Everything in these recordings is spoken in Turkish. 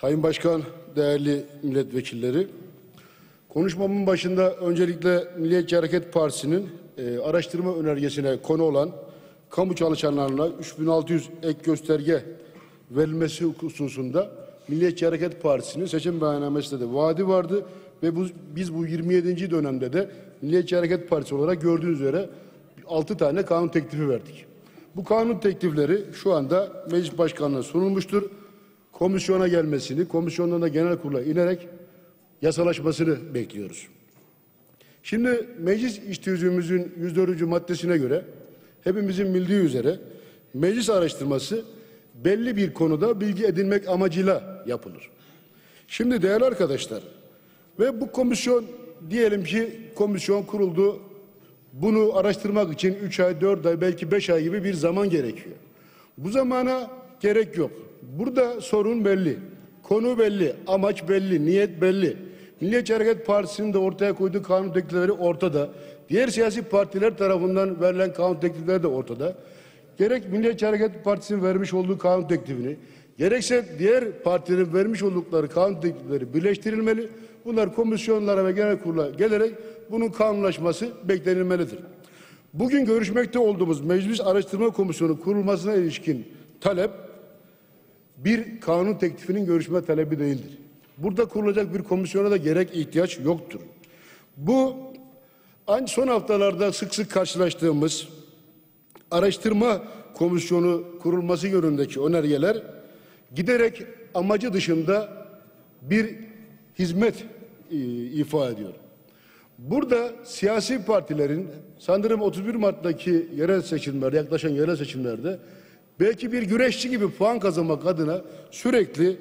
Sayın Başkan, değerli milletvekilleri, konuşmamın başında öncelikle Milliyetçi Hareket Partisi'nin araştırma önergesine konu olan kamu çalışanlarına 3600 ek gösterge verilmesi hususunda Milliyetçi Hareket Partisi'nin seçim beyannamesinde de vaadi vardı ve biz bu 27. dönemde de Milliyetçi Hareket Partisi olarak gördüğünüz üzere 6 tane kanun teklifi verdik. Bu kanun teklifleri şu anda Meclis Başkanlığı'na sunulmuştur. Komisyona gelmesini, komisyondan da genel kurula inerek yasalaşmasını bekliyoruz. Şimdi meclis içtihüzümüzün 104. maddesine göre hepimizin bildiği üzere meclis araştırması belli bir konuda bilgi edinmek amacıyla yapılır. Şimdi değerli arkadaşlar, ve bu komisyon, diyelim ki komisyon kuruldu, bunu araştırmak için 3 ay, 4 ay, belki 5 ay gibi bir zaman gerekiyor. Bu zamana gerek yok. Burada sorun belli, konu belli, amaç belli, niyet belli. Milliyetçi Hareket Partisi'nin de ortaya koyduğu kanun teklifleri ortada. Diğer siyasi partiler tarafından verilen kanun teklifleri de ortada. Gerek Milliyetçi Hareket Partisi'nin vermiş olduğu kanun teklifini, gerekse diğer partilerin vermiş oldukları kanun teklifleri birleştirilmeli. Bunlar komisyonlara ve genel kurula gelerek bunun kanunlaşması beklenilmelidir. Bugün görüşmekte olduğumuz Meclis Araştırma Komisyonu kurulmasına ilişkin talep bir kanun teklifinin görüşme talebi değildir. Burada kurulacak bir komisyona da gerek ihtiyaç yoktur. Bu son haftalarda sık sık karşılaştığımız araştırma komisyonu kurulması yönündeki önergeler giderek amacı dışında bir hizmet ifade ediyor. Burada siyasi partilerin sanırım 31 Mart'taki yerel seçimlerde, yaklaşan yerel seçimlerde belki bir güreşçi gibi puan kazanmak adına sürekli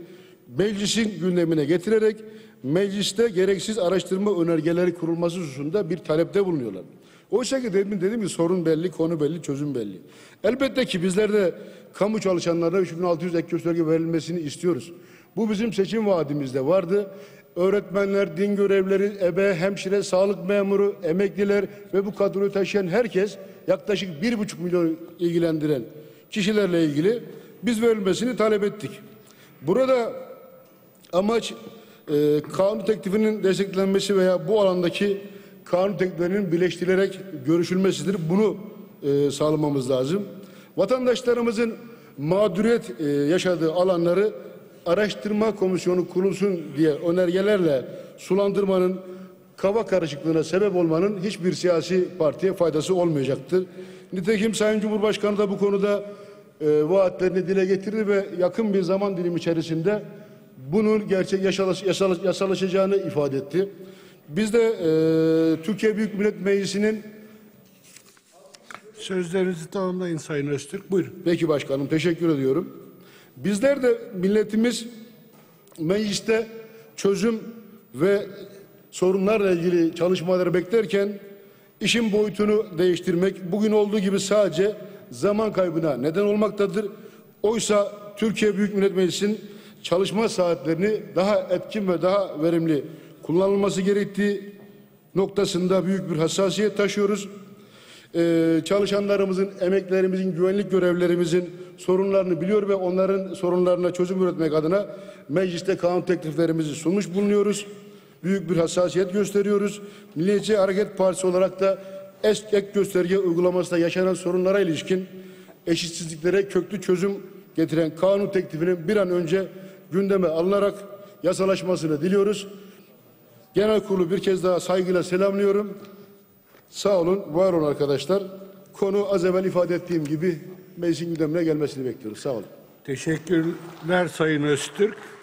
meclisin gündemine getirerek mecliste gereksiz araştırma önergeleri kurulması hususunda bir talepte bulunuyorlar. Oysa ki dedim ki sorun belli, konu belli, çözüm belli. Elbette ki bizler de kamu çalışanlarına 3600 ek gösterge verilmesini istiyoruz. Bu bizim seçim vaadimizde vardı. Öğretmenler, din görevlileri, ebe, hemşire, sağlık memuru, emekliler ve bu kadroyu taşıyan herkes, yaklaşık 1,5 milyon ilgilendiren kişilerle ilgili biz verilmesini talep ettik. Burada amaç kanun teklifinin desteklenmesi veya bu alandaki kanun tekliflerinin birleştirilerek görüşülmesidir. Bunu sağlamamız lazım. Vatandaşlarımızın mağduriyet yaşadığı alanları araştırma komisyonu kurulsun diye önergelerle sulandırmanın, kafa karışıklığına sebep olmanın hiçbir siyasi partiye faydası olmayacaktır. Nitekim Sayın Cumhurbaşkanı da bu konuda vaatlerini dile getirir ve yakın bir zaman dilimi içerisinde bunun gerçek yasalaşacağını ifade etti. Biz de Türkiye Büyük Millet Meclisi'nin... Sözlerinizi tamamlayın Sayın Öztürk. Buyurun. Peki başkanım, teşekkür ediyorum. Bizler de milletimiz mecliste çözüm ve sorunlarla ilgili çalışmaları beklerken işin boyutunu değiştirmek bugün olduğu gibi sadece zaman kaybına neden olmaktadır. Oysa Türkiye Büyük Millet Meclisi'nin çalışma saatlerini daha etkin ve daha verimli kullanılması gerektiği noktasında büyük bir hassasiyet taşıyoruz. Çalışanlarımızın, emeklerimizin, güvenlik görevlerimizin sorunlarını biliyor ve onların sorunlarına çözüm üretmek adına mecliste kanun tekliflerimizi sunmuş bulunuyoruz. Büyük bir hassasiyet gösteriyoruz. Milliyetçi Hareket Partisi olarak da ek gösterge uygulamasında yaşanan sorunlara ilişkin eşitsizliklere köklü çözüm getiren kanun teklifinin bir an önce gündeme alınarak yasalaşmasını diliyoruz. Genel kurulu bir kez daha saygıyla selamlıyorum. Sağ olun, var olun arkadaşlar. Konu az evvel ifade ettiğim gibi meclisin gündemine gelmesini bekliyoruz. Sağ olun. Teşekkürler Sayın Öztürk.